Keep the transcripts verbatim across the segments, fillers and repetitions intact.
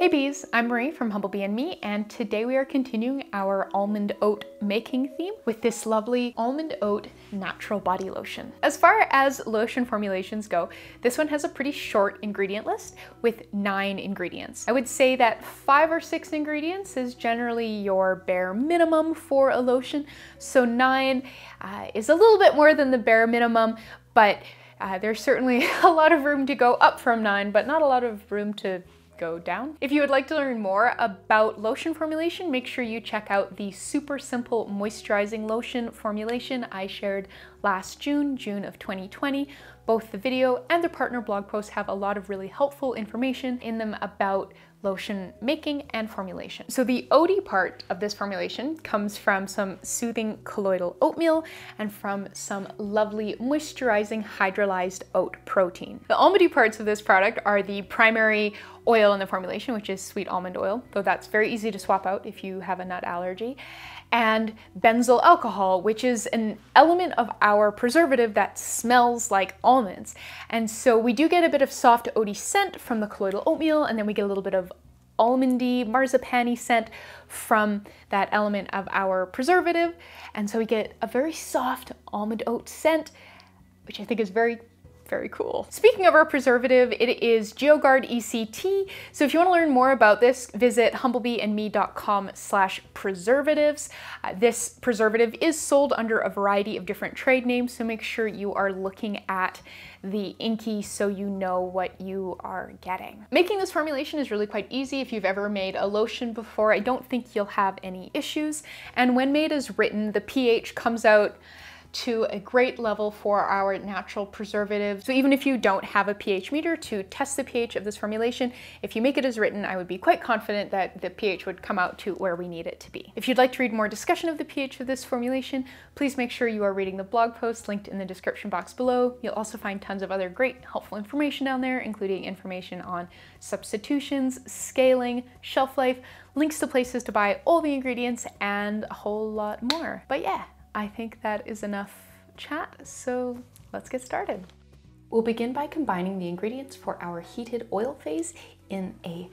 Hey bees, I'm Marie from Humblebee and Me, and today we are continuing our almond oat making theme with this lovely almond oat natural body lotion. As far as lotion formulations go, this one has a pretty short ingredient list with nine ingredients. I would say that five or six ingredients is generally your bare minimum for a lotion, so nine uh, is a little bit more than the bare minimum, but uh, there's certainly a lot of room to go up from nine, but not a lot of room to go down. If you would like to learn more about lotion formulation, make sure you check out the super simple moisturizing lotion formulation I shared last June, June of twenty twenty. Both the video and the partner blog posts have a lot of really helpful information in them about lotion making and formulation. So the oaty part of this formulation comes from some soothing colloidal oatmeal and from some lovely moisturizing hydrolyzed oat protein. The almondy parts of this product are the primary oil in the formulation, which is sweet almond oil, though that's very easy to swap out if you have a nut allergy, and benzyl alcohol, which is an element of our preservative that smells like almonds. And so we do get a bit of soft oaty scent from the colloidal oatmeal, and then we get a little bit of almondy, marzipan-y scent from that element of our preservative. And so we get a very soft almond oat scent, which I think is very Very cool. Speaking of our preservative, it is GeoGuard E C T. So if you want to learn more about this, visit humblebeeandme dot com slash preservatives. Uh, this preservative is sold under a variety of different trade names, so make sure you are looking at the inky so you know what you are getting. Making this formulation is really quite easy. If you've ever made a lotion before, I don't think you'll have any issues. And when made as written, the pH comes out to a great level for our natural preservative. So even if you don't have a pH meter to test the pH of this formulation, if you make it as written, I would be quite confident that the pH would come out to where we need it to be. If you'd like to read more discussion of the pH of this formulation, please make sure you are reading the blog post linked in the description box below. You'll also find tons of other great helpful information down there, including information on substitutions, scaling, shelf life, links to places to buy all the ingredients, and a whole lot more. But yeah, I think that is enough chat, so let's get started. We'll begin by combining the ingredients for our heated oil phase in a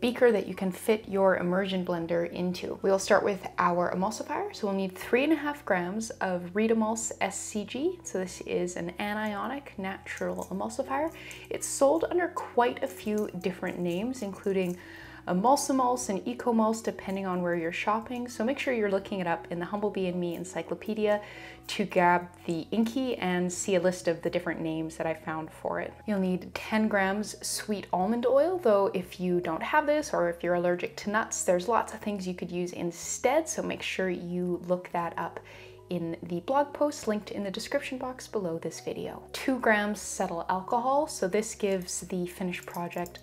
beaker that you can fit your immersion blender into. We'll start with our emulsifier, so we'll need three and a half grams of Ritamulse S C G. So this is an anionic natural emulsifier. It's sold under quite a few different names, including Emulsimulse and Ecomulse, depending on where you're shopping. So make sure you're looking it up in the Humblebee and Me encyclopedia to grab the inky and see a list of the different names that I found for it. You'll need ten grams sweet almond oil, though if you don't have this or if you're allergic to nuts, there's lots of things you could use instead. So make sure you look that up in the blog post linked in the description box below this video. Two grams cetyl alcohol. So this gives the finished project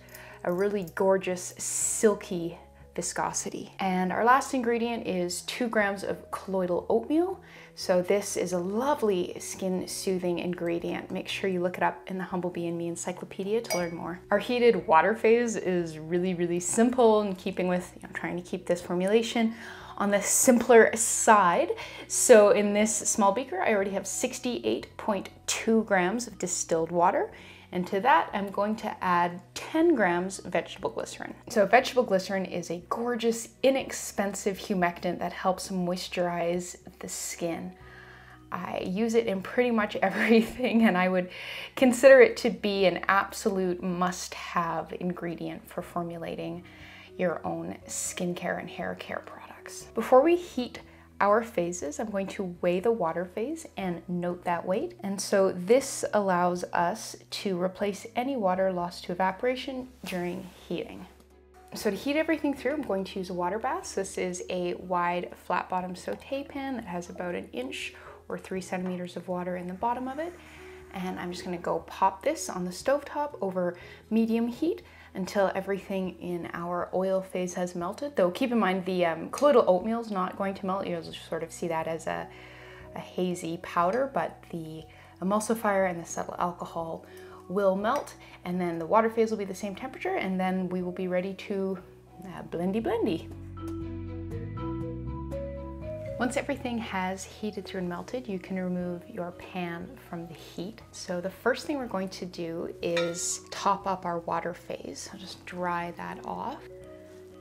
a really gorgeous silky viscosity. And our last ingredient is two grams of colloidal oatmeal. So this is a lovely skin soothing ingredient. Make sure you look it up in the Humblebee and Me encyclopedia to learn more. Our heated water phase is really, really simple in keeping with, you know, trying to keep this formulation on the simpler side. So in this small beaker, I already have sixty-eight point two grams of distilled water. And to that, I'm going to add ten grams vegetable glycerin. So vegetable glycerin is a gorgeous, inexpensive humectant that helps moisturize the skin. I use it in pretty much everything, and I would consider it to be an absolute must-have ingredient for formulating your own skincare and hair care products. Before we heat our phases, I'm going to weigh the water phase and note that weight. And so this allows us to replace any water lost to evaporation during heating. So to heat everything through, I'm going to use a water bath. So this is a wide flat bottom saute pan that has about an inch or three centimeters of water in the bottom of it. And I'm just gonna go pop this on the stovetop over medium heat until everything in our oil phase has melted. Though keep in mind the um, colloidal oatmeal is not going to melt. You'll just sort of see that as a, a hazy powder, but the emulsifier and the cetyl alcohol will melt, and then the water phase will be the same temperature, and then we will be ready to uh, blendy blendy. Once everything has heated through and melted, you can remove your pan from the heat. So the first thing we're going to do is top up our water phase. I'll just dry that off.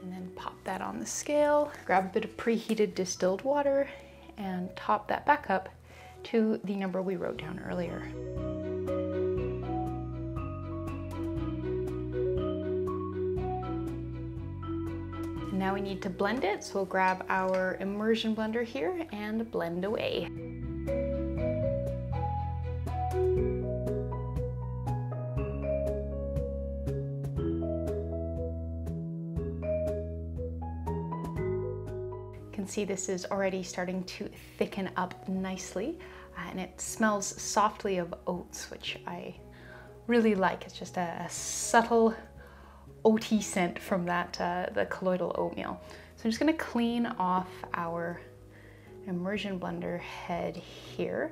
and then pop that on the scale, grab a bit of preheated distilled water, and top that back up to the number we wrote down earlier. Now we need to blend it, so we'll grab our immersion blender here and blend away. See, this is already starting to thicken up nicely, uh, and it smells softly of oats, which I really like. It's just a, a subtle oaty scent from that uh, the colloidal oatmeal. So I'm just going to clean off our immersion blender head here,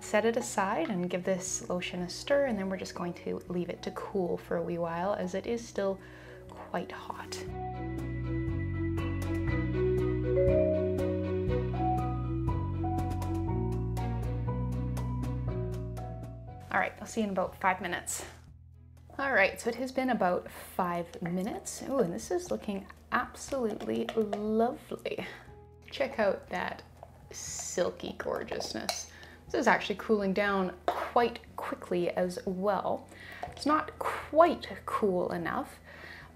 set it aside, and give this lotion a stir, and then we're just going to leave it to cool for a wee while, as it is still quite hot. All right, I'll see you in about five minutes. All right, so it has been about five minutes. Oh, and this is looking absolutely lovely. Check out that silky gorgeousness. This is actually cooling down quite quickly as well. It's not quite cool enough,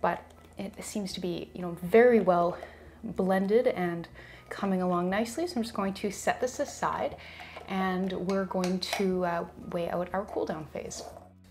but it seems to be, you know, very well blended and coming along nicely. So I'm just going to set this aside, and we're going to uh, weigh out our cool down phase.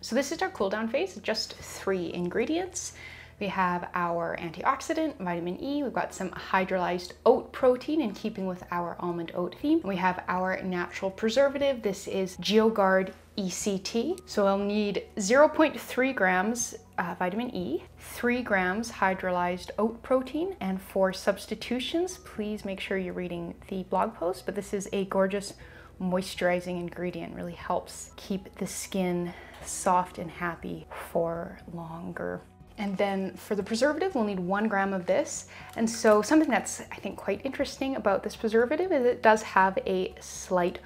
So this is our cool down phase, just three ingredients. We have our antioxidant, vitamin E, we've got some hydrolyzed oat protein in keeping with our almond oat theme. We have our natural preservative, this is GeoGuard E C T. So I'll need zero point three grams uh, vitamin E, three grams hydrolyzed oat protein, and for substitutions, please make sure you're reading the blog post, but this is a gorgeous moisturizing ingredient, really helps keep the skin soft and happy for longer. And then for the preservative, we'll need one gram of this. And so something that's, I think, quite interesting about this preservative is it does have a slight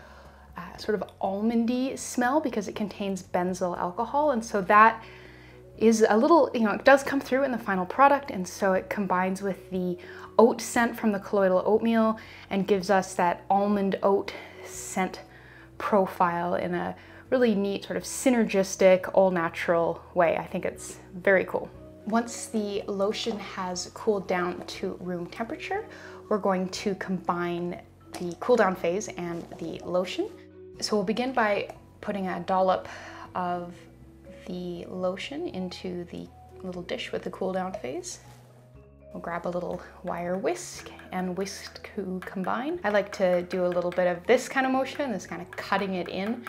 uh, sort of almondy smell because it contains benzyl alcohol. And so that is a little, you know, it does come through in the final product. And so it combines with the oat scent from the colloidal oatmeal and gives us that almond oat scent profile in a really neat sort of synergistic, all natural way. I think it's very cool. Once the lotion has cooled down to room temperature, we're going to combine the cool down phase and the lotion. So we'll begin by putting a dollop of the lotion into the little dish with the cool down phase. We'll grab a little wire whisk and whisk to combine. I like to do a little bit of this kind of motion, this kind of cutting it in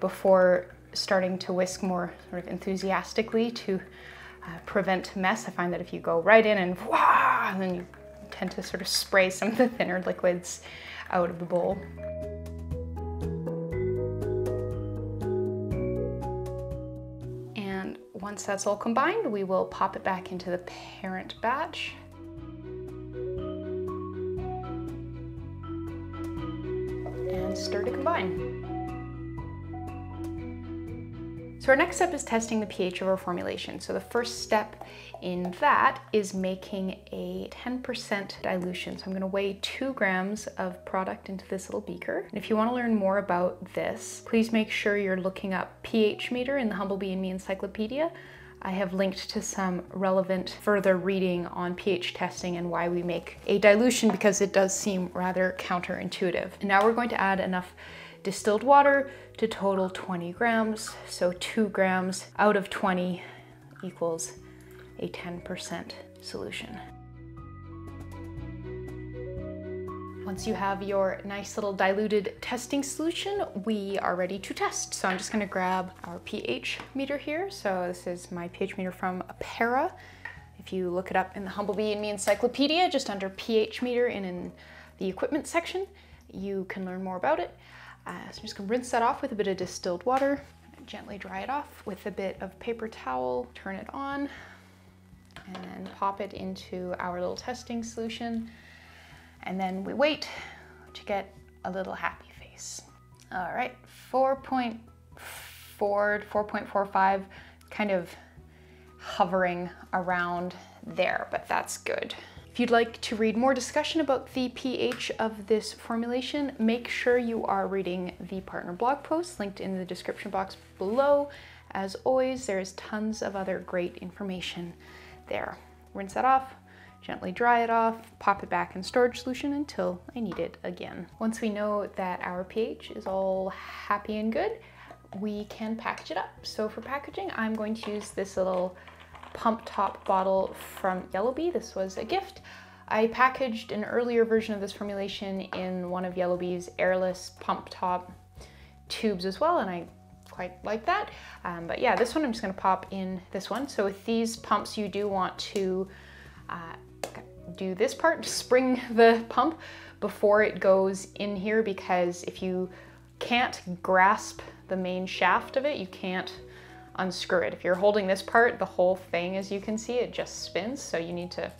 before starting to whisk more sort of enthusiastically to uh, prevent mess. I find that if you go right in and wah, and then you tend to sort of spray some of the thinner liquids out of the bowl. Once that's all combined, we will pop it back into the parent batch. And stir to combine. So our next step is testing the pH of our formulation. So the first step in that is making a ten percent dilution. So I'm gonna weigh two grams of product into this little beaker. And if you wanna learn more about this, please make sure you're looking up pH meter in the Humblebee and Me encyclopedia. I have linked to some relevant further reading on pH testing and why we make a dilution, because it does seem rather counterintuitive. And now we're going to add enough distilled water to total twenty grams. So two grams out of twenty equals a ten percent solution. Once you have your nice little diluted testing solution, we are ready to test. So I'm just gonna grab our pH meter here. So this is my pH meter from Apera. If you look it up in the Humblebee and Me encyclopedia, just under pH meter and in the equipment section, you can learn more about it. Uh, so I'm just gonna rinse that off with a bit of distilled water, gently dry it off with a bit of paper towel, turn it on, and pop it into our little testing solution. And then we wait to get a little happy face. All right, four point four, four point four five, kind of hovering around there, but that's good. If you'd like to read more discussion about the pH of this formulation, make sure you are reading the partner blog post linked in the description box below. As always, there is tons of other great information there. Rinse that off, gently dry it off, pop it back in storage solution until I need it again. Once we know that our pH is all happy and good, we can package it up. So for packaging, I'm going to use this little pump top bottle from Yellow Bee. This was a gift. I packaged an earlier version of this formulation in one of Yellow Bee's airless pump top tubes as well, and I quite like that. Um, but yeah, this one I'm just going to pop in this one. So with these pumps, you do want to uh, do this part, spring the pump before it goes in here, because if you can't grasp the main shaft of it, you can't unscrew it. If you're holding this part, the whole thing, as you can see, it just spins, so you need to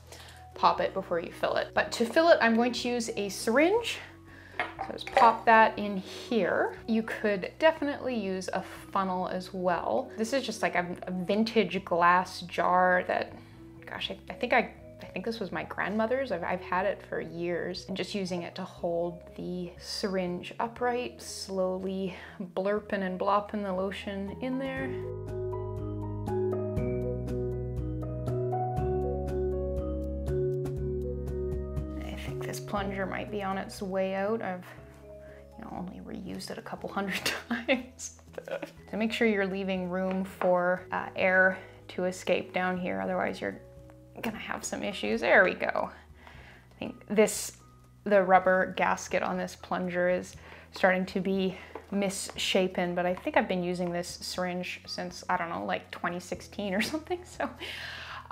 pop it before you fill it. But to fill it, I'm going to use a syringe. So just pop that in here. You could definitely use a funnel as well. This is just like a, a vintage glass jar that, gosh, I, I think I, I think this was my grandmother's. I've, I've had it for years, and just using it to hold the syringe upright, slowly blurping and blopping the lotion in there. I think this plunger might be on its way out. I've you know, only reused it a couple hundred times. So make sure you're leaving room for uh, air to escape down here, otherwise you're gonna have some issues. There we go. I think this, the rubber gasket on this plunger is starting to be misshapen, but I think I've been using this syringe since, I don't know, like twenty sixteen or something, so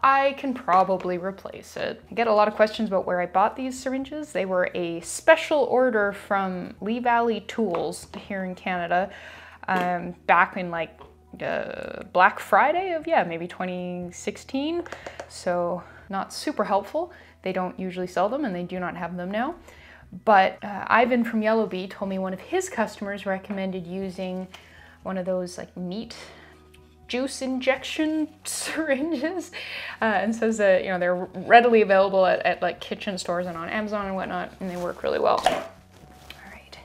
I can probably replace it. I get a lot of questions about where I bought these syringes. They were a special order from Lee Valley Tools here in Canada um, back in like Uh, Black Friday of, yeah, maybe twenty sixteen, so not super helpful. They don't usually sell them, and they do not have them now. But uh, Ivan from Yellow Bee told me one of his customers recommended using one of those like meat juice injection syringes, uh, and says that, you know, they're readily available at, at like kitchen stores and on Amazon and whatnot, and they work really well. All right,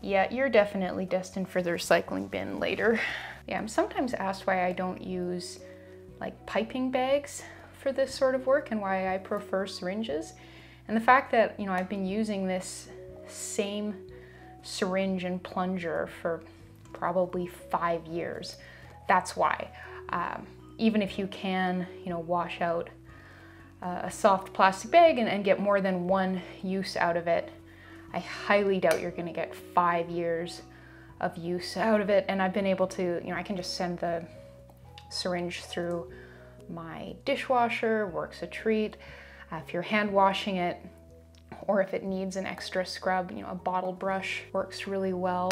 yeah, you're definitely destined for the recycling bin later. Yeah, I'm sometimes asked why I don't use like piping bags for this sort of work and why I prefer syringes. And the fact that, you know, I've been using this same syringe and plunger for probably five years, that's why. Um, even if you can, you know, wash out uh, a soft plastic bag and, and get more than one use out of it, I highly doubt you're gonna get five years of use out of it. And I've been able to, you know, I can just send the syringe through my dishwasher, works a treat. Uh, if you're hand washing it, or if it needs an extra scrub, you know, a bottle brush works really well.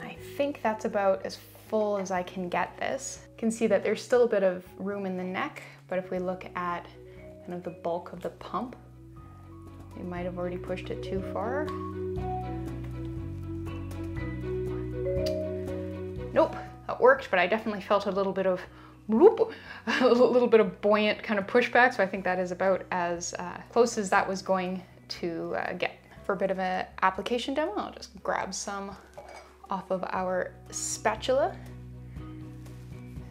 I think that's about as full as I can get this. You can see that there's still a bit of room in the neck, but if we look at kind of the bulk of the pump, we might have already pushed it too far. Nope, that worked, but I definitely felt a little bit of whoop, a little bit of buoyant kind of pushback, so I think that is about as uh, close as that was going to uh, get. For a bit of an application demo, I'll just grab some off of our spatula.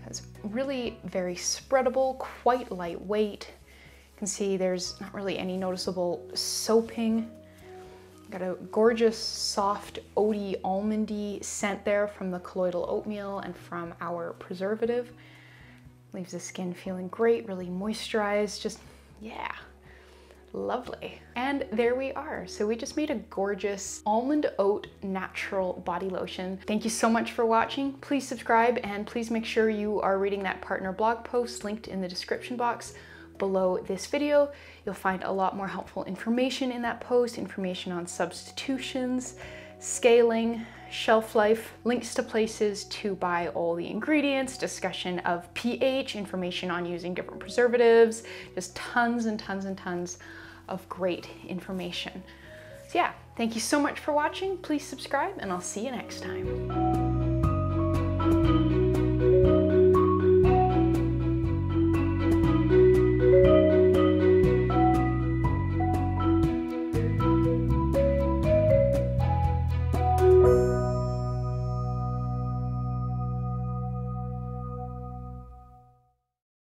It's really very spreadable, quite lightweight. You can see there's not really any noticeable soaping. Got a gorgeous, soft, oaty, almondy scent there from the colloidal oatmeal and from our preservative. Leaves the skin feeling great, really moisturized, just, yeah. Lovely. And there we are. So we just made a gorgeous almond oat natural body lotion. Thank you so much for watching. Please subscribe, and please make sure you are reading that partner blog post linked in the description box below this video. You'll find a lot more helpful information in that post, information on substitutions, scaling, shelf life, links to places to buy all the ingredients, discussion of pH, information on using different preservatives, just tons and tons and tons of great information. So yeah, thank you so much for watching. Please subscribe and I'll see you next time.